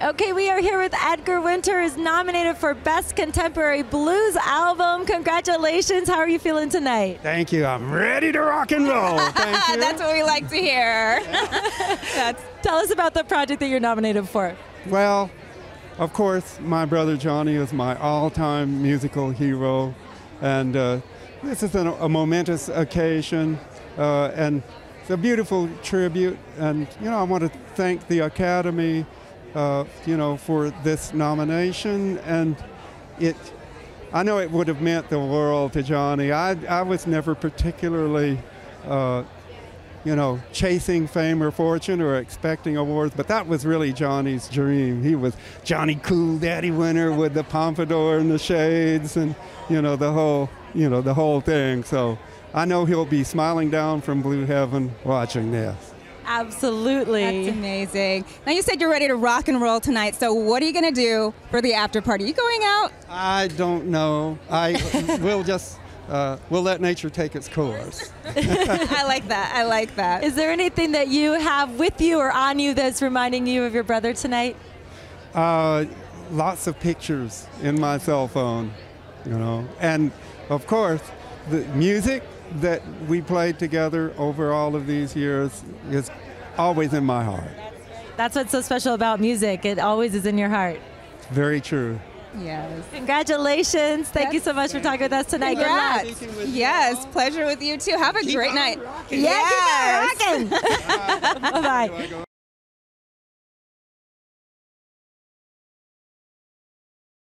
Okay, we are here with Edgar Winter, who's nominated for Best Contemporary Blues Album. Congratulations. How are you feeling tonight? Thank you. I'm ready to rock and roll. Thank you. That's what we like to hear. Tell us about the project that you're nominated for. Well, of course, my brother Johnny is my all-time musical hero, and this is a momentous occasion, and it's a beautiful tribute. And, you know, I want to thank the Academy for this nomination, and I know it would have meant the world to Johnny. I was never particularly, chasing fame or fortune or expecting awards, but that was really Johnny's dream. He was Johnny Cool Daddy Winter with the pompadour and the shades and, the whole thing. So I know he'll be smiling down from Blue Heaven watching this. Absolutely. That's amazing. Now, you said you're ready to rock and roll tonight, so what are you going to do for the after party? Are you going out? I don't know. We'll let nature take its course. I like that. I like that. Is there anything that you have with you or on you that's reminding you of your brother tonight? Lots of pictures in my cell phone, and of course, the music that we played together over all of these years is always in my heart. That's what's so special about music. It always is in your heart. Very true. Yes. Congratulations. Thank you so much for talking with us tonight. Congrats. Yes, pleasure with you too. Have a great night. Yeah, keep on rocking. Bye-bye.